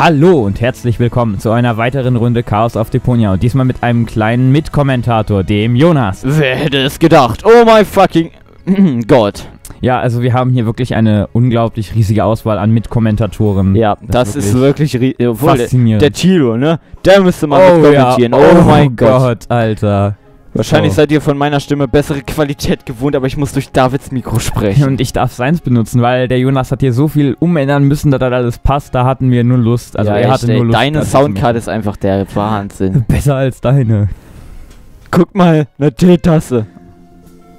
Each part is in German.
Hallo und herzlich willkommen zu einer weiteren Runde Chaos auf Deponia und diesmal mit einem kleinen Mitkommentator, dem Jonas. Wer hätte es gedacht? Oh my fucking Gott. Ja, also wir haben hier wirklich eine unglaublich riesige Auswahl an Mitkommentatoren. Ja, das ist wirklich faszinierend. Der Tilo, ne? Der müsste mal mitkommentieren. Ja. Oh mein Gott, Alter. Wahrscheinlich seid ihr von meiner Stimme bessere Qualität gewohnt, aber ich muss durch Davids Mikro sprechen. Und ich darf seins benutzen, weil der Jonas hat hier so viel umändern müssen, dass das alles passt. Da hatten wir nur Lust. Also ja, er hatte nur Lust. Deine Soundcard ist einfach der Wahnsinn. Besser als deine. Guck mal, eine Teetasse.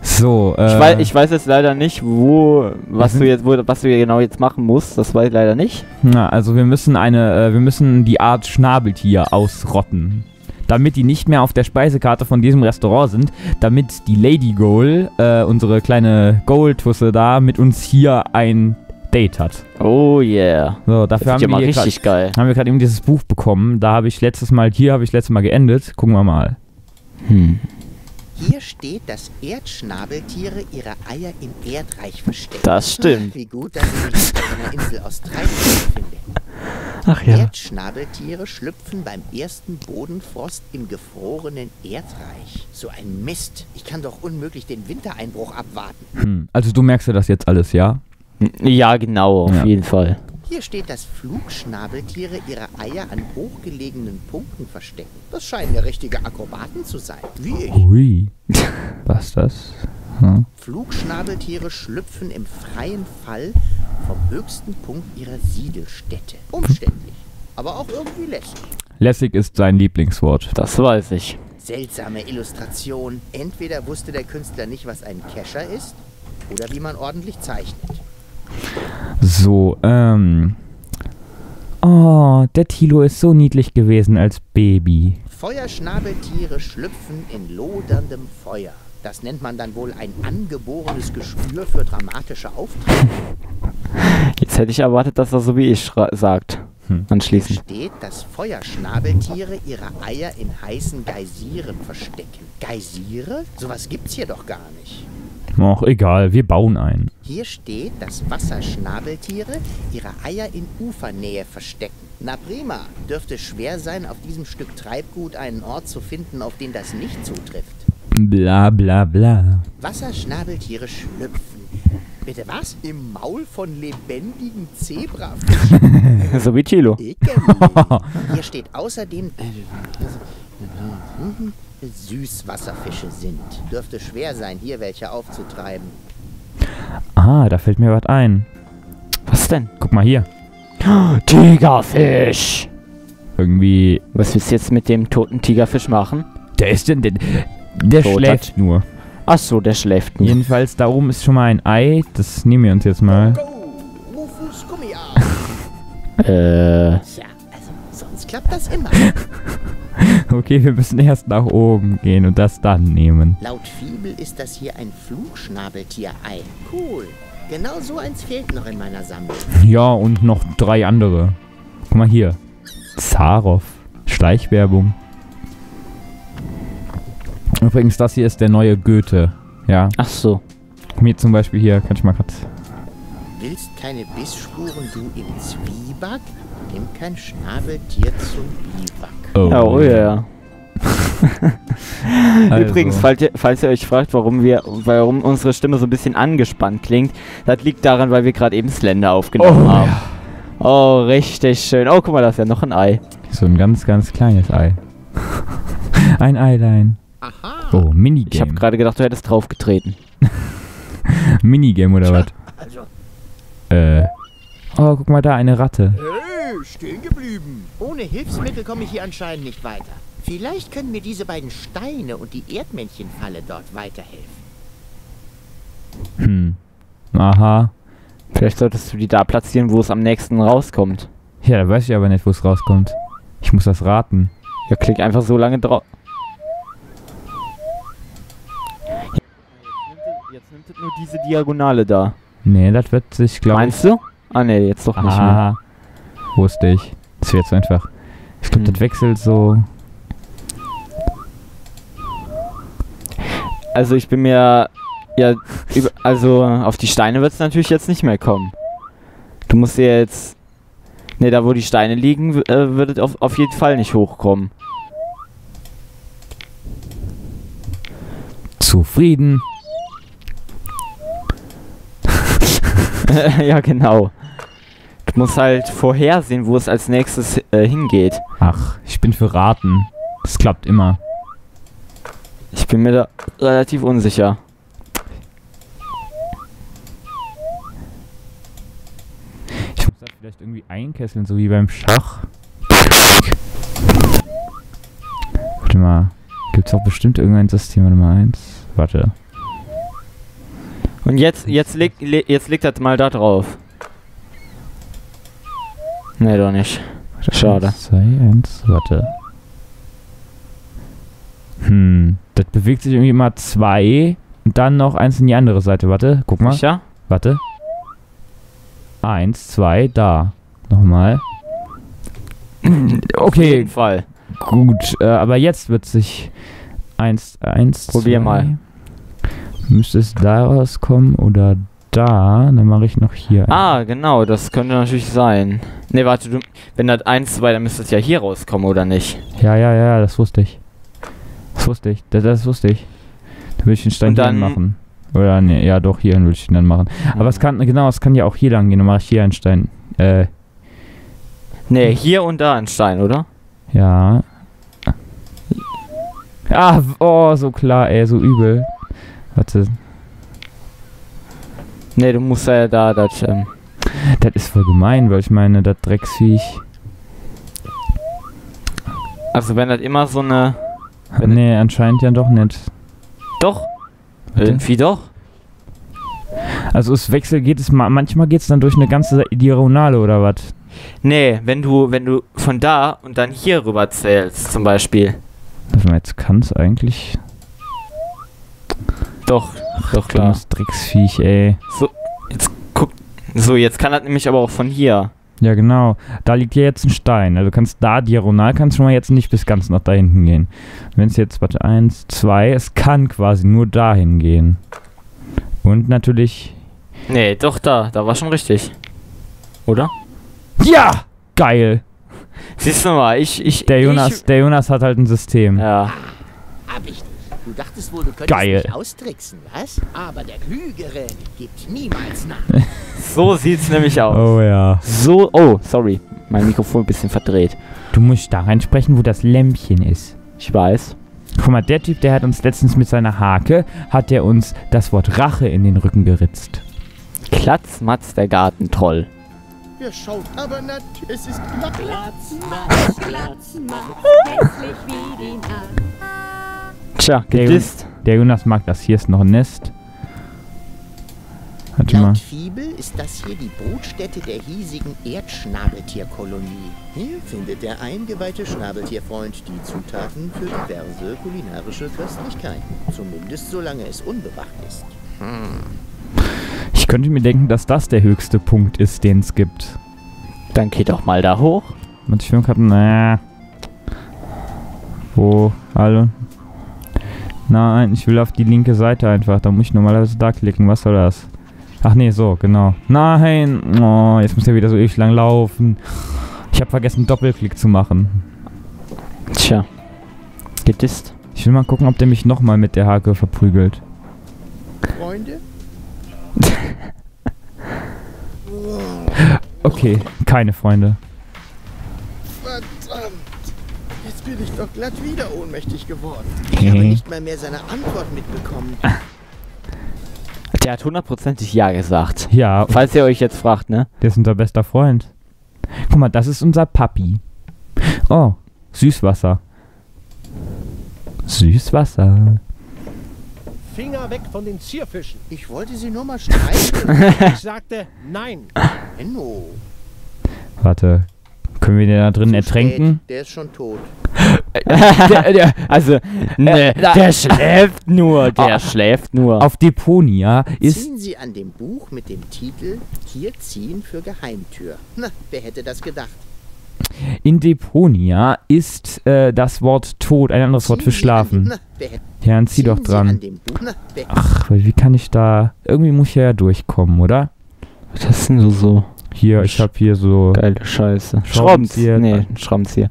So, ich weiß jetzt leider nicht, was du genau jetzt machen musst. Das weiß ich leider nicht. Na, also wir müssen die Art Schnabeltier ausrotten, damit die nicht mehr auf der Speisekarte von diesem Restaurant sind, damit die Lady Goal, unsere kleine Goal-Tusse da, mit uns hier ein Date hat. Oh yeah. So, dafür haben wir gerade eben dieses Buch bekommen. Da habe ich letztes Mal geendet. Gucken wir mal. Hm. Hier steht, dass Erdschnabeltiere ihre Eier im Erdreich verstecken. Das stimmt. Wie gut, dass ich mich auf einer Insel aus Treiben finde. Ach ja. Erdschnabeltiere schlüpfen beim ersten Bodenfrost im gefrorenen Erdreich. So ein Mist. Ich kann doch unmöglich den Wintereinbruch abwarten. Hm. Also du merkst ja das jetzt alles, ja? Ja, genau, auf jeden Fall. Hier steht, dass Flugschnabeltiere ihre Eier an hochgelegenen Punkten verstecken. Das scheinen ja richtige Akrobaten zu sein. Wie ich. Ui. Was ist das? Hm. Flugschnabeltiere schlüpfen im freien Fall vom höchsten Punkt ihrer Siedelstätte. Umständlich, aber auch irgendwie lässig. Lässig ist sein Lieblingswort. Das weiß ich. Seltsame Illustration. Entweder wusste der Künstler nicht, was ein Kescher ist, oder wie man ordentlich zeichnet. So, oh, der Tilo ist so niedlich gewesen als Baby. Feuerschnabeltiere schlüpfen in loderndem Feuer. Das nennt man dann wohl ein angeborenes Gespür für dramatische Auftritte. Jetzt hätte ich erwartet, dass er so wie ich sagt. Anschließend steht, dass Feuerschnabeltiere ihre Eier in heißen Geysiren verstecken. Geysiere? Sowas gibt's hier doch gar nicht. Ach, egal, wir bauen einen. Hier steht, dass Wasserschnabeltiere ihre Eier in Ufernähe verstecken. Na prima, dürfte schwer sein, auf diesem Stück Treibgut einen Ort zu finden, auf den das nicht zutrifft. Bla bla bla. Wasserschnabeltiere schlüpfen. Bitte was? Im Maul von lebendigen Zebrafischen. So wie Chilo. Hier steht außerdem... Süßwasserfische sind. Dürfte schwer sein, hier welche aufzutreiben. Ah, da fällt mir was ein. Was denn? Guck mal hier. Tigerfisch! Irgendwie... Was willst du jetzt mit dem toten Tigerfisch machen? Der ist denn... Der schläft nur. Ach so, der schläft nur. Jedenfalls, da oben ist schon mal ein Ei. Das nehmen wir uns jetzt mal. Rufus Gummiarm. Tja, also sonst klappt das immer. Okay, wir müssen erst nach oben gehen und das dann nehmen. Laut Fibel ist das hier ein Flugschnabeltier-Ei. Cool. Genau so eins fehlt noch in meiner Sammlung. Ja, und noch 3 andere. Guck mal hier. Zaroff. Schleichwerbung. Übrigens, das hier ist der neue Goethe. Ja. Ach so. Mir zum Beispiel hier, kann ich mal kurz... Willst keine Bissspuren, du im Zwieback? Nimm kein Schnabeltier zum Biwak. Oh, oh ja. Also. Übrigens, falls ihr euch fragt, warum unsere Stimme so ein bisschen angespannt klingt, das liegt daran, weil wir gerade eben Slender aufgenommen haben. Ja. Oh, richtig schön. Oh, guck mal, da ist ja noch ein Ei. So ein ganz, ganz kleines Ei. Ein Eilein. Aha. Oh, Minigame. Ich habe gerade gedacht, du hättest draufgetreten. Minigame oder was? Also. Oh, guck mal da, eine Ratte. Stehen geblieben. Ohne Hilfsmittel komme ich hier anscheinend nicht weiter. Vielleicht können mir diese beiden Steine und die Erdmännchenfalle dort weiterhelfen. Hm. Aha. Vielleicht solltest du die da platzieren, wo es am nächsten rauskommt. Ja, da weiß ich aber nicht, wo es rauskommt. Ich muss das raten. Ja, klick einfach so lange drauf. Jetzt nimmt es nur diese Diagonale da. Nee, das wird sich, glaube ich... Meinst du? Ah, nee, jetzt doch nicht mehr. Wusste ich. Das wird jetzt einfach. Ich glaube, das wechselt so. Also ich bin mir... Ja, also auf die Steine wird es natürlich jetzt nicht mehr kommen. Du musst dir jetzt... Ne, da wo die Steine liegen, würdet ihr auf jeden Fall nicht hochkommen. Zufrieden. Ja, genau. Du musst halt vorhersehen, wo es als nächstes hingeht. Ach, ich bin für Raten. Das klappt immer. Ich bin mir da relativ unsicher. Ich muss das vielleicht irgendwie einkesseln, so wie beim Schach. Warte mal. Gibt's auch bestimmt irgendein System, warte mal, eins. Warte. Und jetzt liegt das mal da drauf. Ne, doch nicht. Schade. 1, 2, 1, warte. Das bewegt sich irgendwie immer 2 und dann noch 1 in die andere Seite. Warte, guck mal. Sicher? Warte. 1, 2, da. Nochmal. Okay. Auf jeden Fall. Gut, aber jetzt wird sich 1, 1, probier zwei. Mal. Müsste es da rauskommen oder da? Dann mache ich noch hier. Ah, genau, das könnte natürlich sein. Ne, warte, du, wenn das 1, 2, dann müsste es ja hier rauskommen, oder nicht? Ja, ja, ja, das wusste ich. Das wusste ich, das wusste ich. Da will ich den Stein dann machen. Oder ne, ja doch, hier will ich den dann machen. Aber es kann, genau, es kann ja auch hier lang gehen, dann mache ich hier einen Stein. Ne, hier und da einen Stein, oder? Ja. Ah, oh, so klar, ey, so übel. Warte. Ne, du musst ja da, das ist voll gemein, weil ich meine, das Drecksviech. Also wenn das immer so eine... Ne, anscheinend ja doch nicht. Doch. Irgendwie doch. Also es wechselt, geht es mal, manchmal geht es dann durch eine ganze Diagonale oder was? Nee, wenn du von da und dann hier rüber zählst, zum Beispiel. Also jetzt kann es eigentlich... Doch, ach, doch klar. Das Drecksviech, ey. So, jetzt guck... So, jetzt kann das nämlich aber auch von hier. Ja, genau. Da liegt ja jetzt ein Stein. Also kannst da diagonal, kannst schon mal jetzt nicht bis ganz nach da hinten gehen. Wenn es jetzt, warte, 1, 2, es kann quasi nur dahin gehen. Und natürlich... Nee, doch da war schon richtig. Oder? Ja! Geil! Siehst du mal, Der Jonas hat halt ein System. Ja. Hab ich nicht. Du dachtest wohl, du könntest mich austricksen, was? Aber der Klügere gibt niemals nach. So sieht's nämlich aus. Oh ja. So, oh, sorry. Mein Mikrofon ein bisschen verdreht. Du musst da reinsprechen, wo das Lämpchen ist. Ich weiß. Guck mal, der Typ, der hat uns letztens mit seiner Hake, hat der uns das Wort Rache in den Rücken geritzt. Klatzmatz, der Gartentroll. Wir schauen aber nicht, es ist Klatzmatz, hässlich wie die Nacht. Tja, der Jonas mag das. Hier ist noch ein Nest. Warte mal. Laut Fibel ist das hier die Brutstätte der hiesigen Erdschnabeltierkolonie. Hier findet der eingeweihte Schnabeltierfreund die Zutaten für diverse kulinarische Köstlichkeiten. Zumindest solange es unbewacht ist. Ich könnte mir denken, dass das der höchste Punkt ist, den es gibt. Dann geh doch mal da hoch. Und ich bin gerade... Na. Wo? Hallo? Nein, ich will auf die linke Seite einfach. Da muss ich normalerweise da klicken. Was soll das? Ach nee, so, genau. Nein! Oh, jetzt muss ja wieder so ewig lang laufen. Ich habe vergessen, Doppelklick zu machen. Tja. Gedisst. Ich will mal gucken, ob der mich nochmal mit der Hake verprügelt. Freunde? Okay, keine Freunde. Verdammt! Jetzt bin ich doch glatt wieder ohnmächtig geworden. Ich habe nicht mal mehr seine Antwort mitbekommen. Der hat hundertprozentig Ja gesagt. Ja. Falls ihr euch jetzt fragt, ne? Der ist unser bester Freund. Guck mal, das ist unser Papi. Oh, Süßwasser. Süßwasser. Finger weg von den Zierfischen. Ich wollte sie nur mal streicheln. Ich sagte nein. Enno. Warte. Können wir den da drin ertränken? Der ist schon tot. Der schläft nur. Der schläft nur. Auf Deponia ist... Ziehen Sie an dem Buch mit dem Titel Tierziehen für Geheimtür. Na, wer hätte das gedacht? In Deponia ist das Wort Tod ein anderes Wort für Schlafen. Ja, dann zieh doch dran. Ach, wie kann ich da... Irgendwie muss ich ja durchkommen, oder? Was ist denn so? Hier, ich habe hier so... Geile Scheiße. Schraubenzieher. Nee, Schraubenzieher.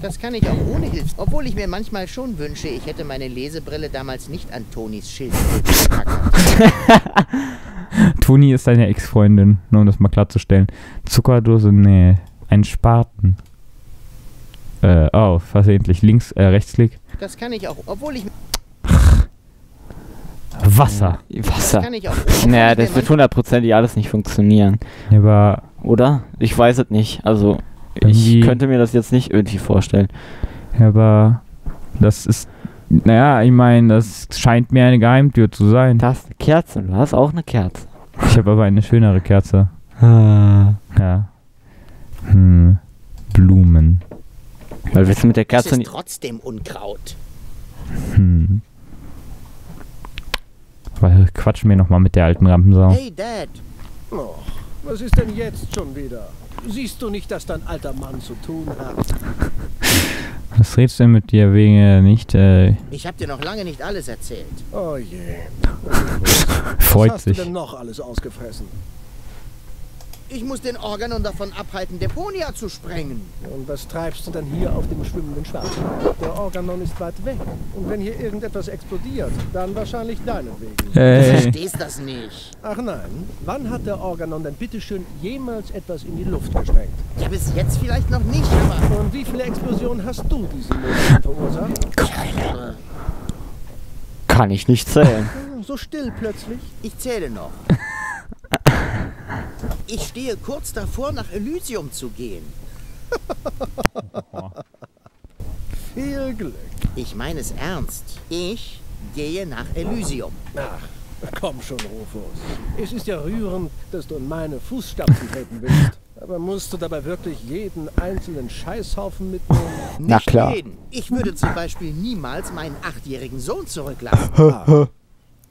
Das kann ich auch ohne Hilfe. Obwohl ich mir manchmal schon wünsche, ich hätte meine Lesebrille damals nicht an Tonis Schild gepackt. Toni ist seine Ex-Freundin, nur um das mal klarzustellen. Zuckerdose, nee. Ein Spaten. Oh, versehentlich. Links, Rechtsklick. Das kann ich auch, obwohl ich... Wasser. Wasser. Das kann ich auch, naja, das wird hundertprozentig alles nicht funktionieren. Aber... Oder? Ich weiß es nicht. Also... Ich könnte mir das jetzt nicht irgendwie vorstellen. Aber das ist, naja, ich meine, das scheint mir eine Geheimtür zu sein. Du hast eine Kerze, du hast auch eine Kerze. Ich habe aber eine schönere Kerze. Ah. Ja. Hm. Blumen. Weil willst du mit der Kerze nicht... Das ist trotzdem Unkraut. Hm. Weil quatschen wir nochmal mit der alten Rampensau. Hey Dad. Oh, was ist denn jetzt schon wieder? Siehst du nicht, dass dein alter Mann zu tun hat? Was redest du denn mit dir wegen nicht? Ich hab dir noch lange nicht alles erzählt. Oh je. Freut sich. Was hast du denn noch alles ausgefressen? Ich muss den Organon davon abhalten, Deponia zu sprengen. Und was treibst du denn hier auf dem schwimmenden Schwarzen? Der Organon ist weit weg. Und wenn hier irgendetwas explodiert, dann wahrscheinlich deinetwegen. Hey. Du verstehst das nicht. Ach nein. Wann hat der Organon denn bitteschön jemals etwas in die Luft gesprengt? Ja, bis jetzt vielleicht noch nicht, aber... Und wie viele Explosionen hast du diesen Monat verursacht? Keine. Kann ich nicht zählen. So still plötzlich. Ich zähle noch. Ich stehe kurz davor, nach Elysium zu gehen. Viel Glück. Ich meine es ernst. Ich gehe nach Elysium. Ach, komm schon, Rufus. Es ist ja rührend, dass du in meine Fußstapfen treten willst. Aber musst du dabei wirklich jeden einzelnen Scheißhaufen mitnehmen? Na klar. Nicht jeden. Ich würde zum Beispiel niemals meinen 8-jährigen Sohn zurücklassen.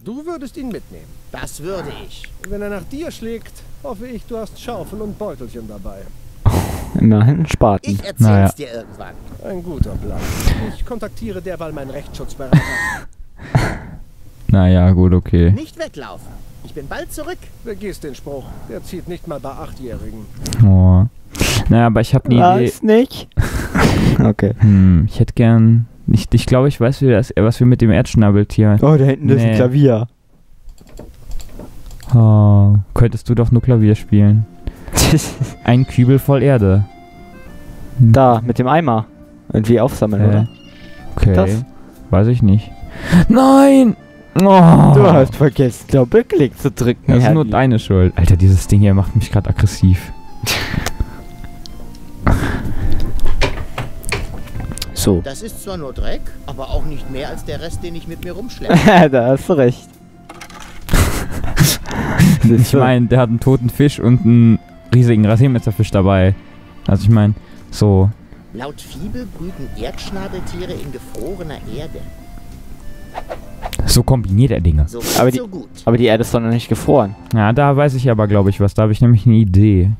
Du würdest ihn mitnehmen. Das würde ich. Wenn er nach dir schlägt, hoffe ich, du hast Schaufel und Beutelchen dabei. Immerhin Spaten. Ich erzähl's dir irgendwann. Ein guter Plan. Ich kontaktiere derweil meinen Rechtsschutzberater. Naja, gut, okay. Nicht weglaufen. Ich bin bald zurück. Vergiss den Spruch. Der zieht nicht mal bei 8-Jährigen. Oh. Naja, aber ich habe nie... Weiß nicht. Okay. Hm, ich hätte gern... Ich glaube, ich weiß, was wir mit dem Erdschnabeltier... Oh, da hinten ist ein Klavier. Oh, könntest du doch nur Klavier spielen. Ein Kübel voll Erde. Da, mit dem Eimer. Irgendwie aufsammeln, oder? Okay, das? Weiß ich nicht. Nein! Oh. Du hast vergessen, Doppelklick zu drücken. Das ist nur deine Schuld. Alter, dieses Ding hier macht mich gerade aggressiv. So. Das ist zwar nur Dreck, aber auch nicht mehr als der Rest, den ich mit mir rumschleppe. Da hast du recht. Ich meine, der hat einen toten Fisch und einen riesigen Rasiermetzerfisch dabei. Also ich meine, so. Laut Fibel brüten Erdschnabeltiere in gefrorener Erde. So kombiniert er Dinge. So aber die Erde ist doch noch nicht gefroren. Ja, da weiß ich aber, glaube ich, was. Da habe ich nämlich eine Idee.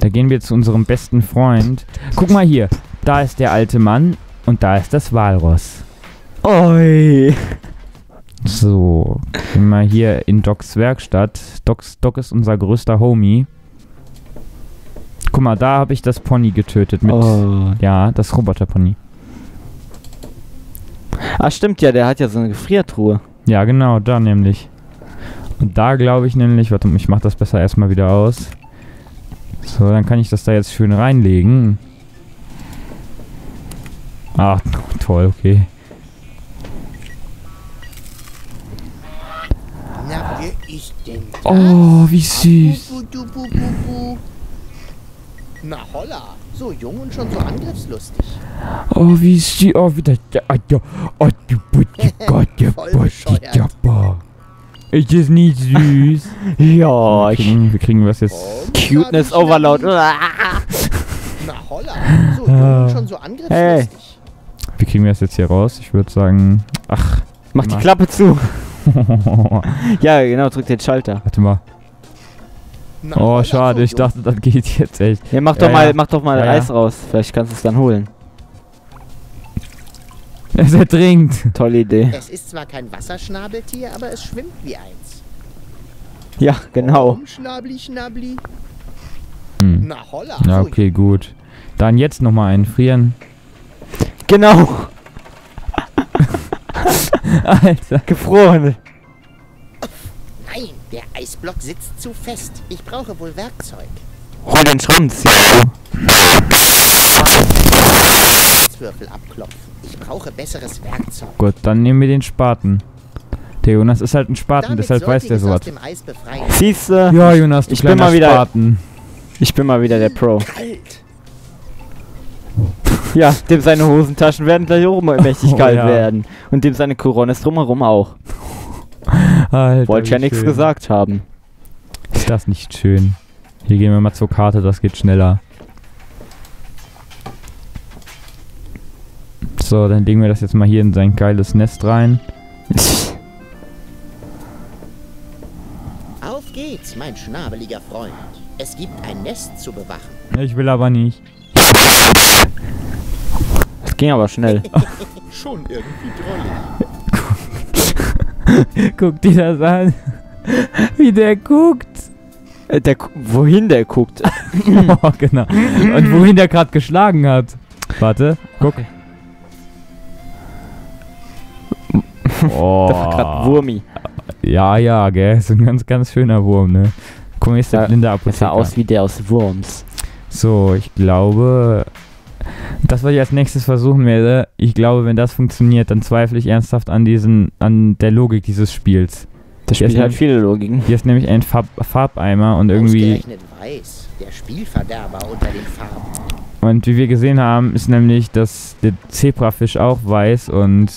Da gehen wir zu unserem besten Freund. Guck mal hier. Da ist der alte Mann und da ist das Walross. Oi. So, gehen wir hier in Docs Werkstatt. Doc ist unser größter Homie. Guck mal, da habe ich das Pony getötet mit... Oh. Ja, das Roboterpony. Ah, stimmt ja, der hat ja so eine Gefriertruhe. Ja, genau, da nämlich. Und da glaube ich nämlich... Warte, ich mache das besser erstmal wieder aus. So, dann kann ich das da jetzt schön reinlegen. Ach, toll, okay. Na, wer ist denn das? Oh, wie süß. Na holla, so jung und schon so angriffslustig. Oh, wie süß. Oh, wieder. Oh, du Gott, ist das nicht süß? Ja, wir kriegen was jetzt. Cuteness Overload. Na holla, so jung und schon so angriffslustig. Wie kriegen wir das jetzt hier raus? Ich würde sagen... Ach, mach die Klappe zu! Ja, genau, drück den Schalter. Warte mal. Oh, schade, ich dachte, das geht jetzt echt. Ja, mach doch mal Eis raus. Vielleicht kannst du es dann holen. Es ertrinkt. Tolle Idee. Es ist zwar kein Wasserschnabeltier, aber es schwimmt wie eins. Ja, genau. Schnabli, Schnabli. Hm. Na holla. Ja, okay, gut. Dann jetzt nochmal einfrieren. Genau. Alter. Gefroren. Nein, der Eisblock sitzt zu fest. Ich brauche wohl Werkzeug. Hol den Schraubenzieher. Würfel abklopfen. Ich brauche besseres Werkzeug. Gut, dann nehmen wir den Spaten. Der Jonas ist halt ein Spaten, deshalb weiß der sowas. Siehste? Ja, Jonas, du kleiner Spaten. Ich bin mal wieder der Pro. Kalt. Ja, dem seine Hosentaschen werden gleich auch immer mächtig kalt werden. Und dem seine Korone ist drumherum auch. Alter, wollte ja nichts gesagt haben. Ist das nicht schön? Hier gehen wir mal zur Karte, das geht schneller. So, dann legen wir das jetzt mal hier in sein geiles Nest rein. Auf geht's, mein schnabeliger Freund. Es gibt ein Nest zu bewachen. Ich will aber nicht. Das ging aber schnell. Schon irgendwie drollig. Guck dir das an. Wie der guckt. Wohin der guckt. Oh, genau. Und wohin der gerade geschlagen hat. Warte, guck. Okay. Oh. Das war grad Wurmi. Ja, ja, gell. So ein ganz, ganz schöner Wurm, ne? Guck mal, hier ist der blinde Apotheker. Das sah aus wie der aus Wurms. So, ich glaube... Das, was ich als nächstes versuchen werde, ich glaube, wenn das funktioniert, dann zweifle ich ernsthaft an der Logik dieses Spiels. Das Spiel hat viele Logiken. Hier ist nämlich ein Farbeimer und irgendwie... Ausgerechnet weiß, der Spielverderber unter den Farben. Und wie wir gesehen haben, ist nämlich, dass der Zebrafisch auch weiß und...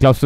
Glaubst du,